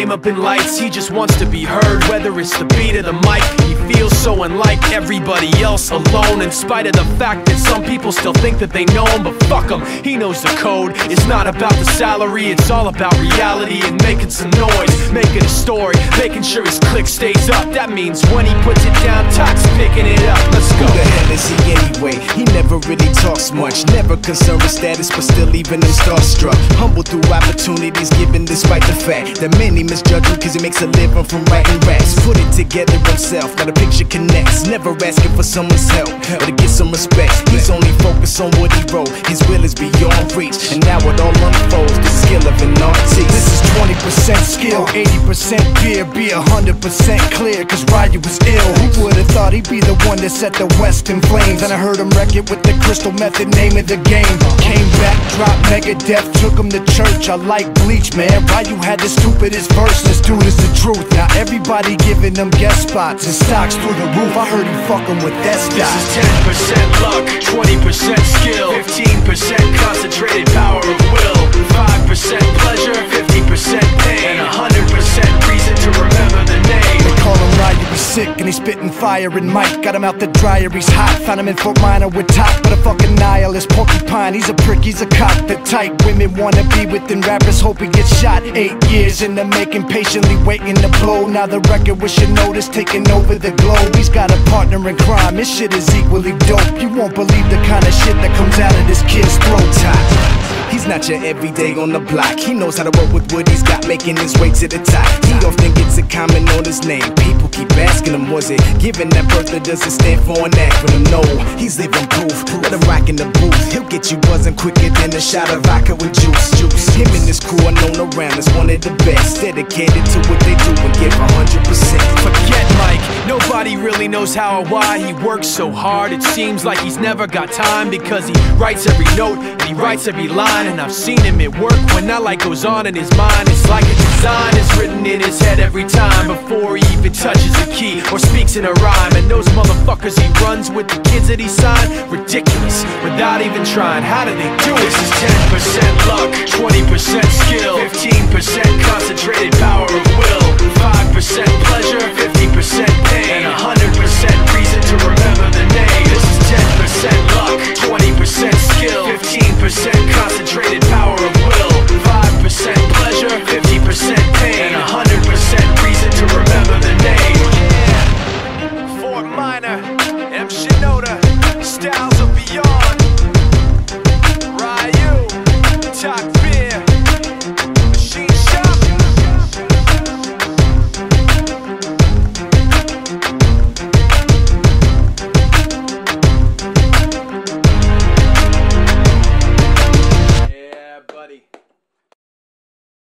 name up in lights, he just wants to be heard, whether it's the beat or the mic. He feels so unlike everybody else alone, in spite of the fact that some people still think that they know him. But fuck him, he knows the code. It's not about the salary, it's all about reality and making some noise, making a story, making sure his click stays up. That means when he puts it down, Tox picking it up. Let's go. Who the hell is he anyway? He never really talks much, never concerned with status, but still even him starstruck. Humble through opportunities given despite the fact that many misjudge him cause he makes a living from writing raps. Put it together himself, got a picture connects, never asking for someone's help or to get some respect. He's only focused on what he wrote, his will is beyond reach, and now it all unfolds, the skill of an artist. This is 20% skill, 80% gear, be 100% clear, cause Ryu was ill. Who would've thought he'd be the one that set the West in flames? And I heard him wreck it with the Crystal Method, name of the game. Came back, dropped Megadeth, took him to church. I like bleach, man, Ryu had the stupidest verse. This dude is the truth, now everybody giving them guest spots and stocks through the roof. I heard him fucking with that stock. This is 10% luck, 20% skill, 15% concentrated power of will, 5% pleasure, 50% pain, and 100% reason to remember the name. They call him Ryu, he's sick and he's spitting fire and Mike. Got him out the dryer, he's hot. Found him in Fort Minor with top, but a fucking nihilist. Porcupine, he's a prick, he's a cop. The type women wanna be within rappers, hope he gets shot. 8 years in the making, patiently waiting to blow. Now the record with Shinoda's taking over the globe. He's got a partner in crime, this shit is equally dope. You won't believe the kind of shit that comes out of this kid's throat top. He's not your everyday on the block. He knows how to work with what he's got, making his way to the top. He often gets a comment on his name. People keep asking him, was it given that birth or does it stand for an acronym? No, he's living proof. Let him rock in the booth. He'll get you buzzing quicker than a shot of vodka with juice. Him and his crew are known around as one of the best, dedicated to what they do and give 100%. Forget Mike, nobody really knows how or why he works so hard. It seems like he's never got time, because he writes every note and he writes every line. And I've seen him at work when that light goes on in his mind. It's like a design is written in his head every time before he even touches a key or speaks in a rhyme. And those motherfuckers he runs with, the kids that he signed, ridiculous, without even trying. How do they do it? This is 10% luck, 20% skill, 15% concentrated power of will, 5% pleasure, 50% pain, and 100% reason to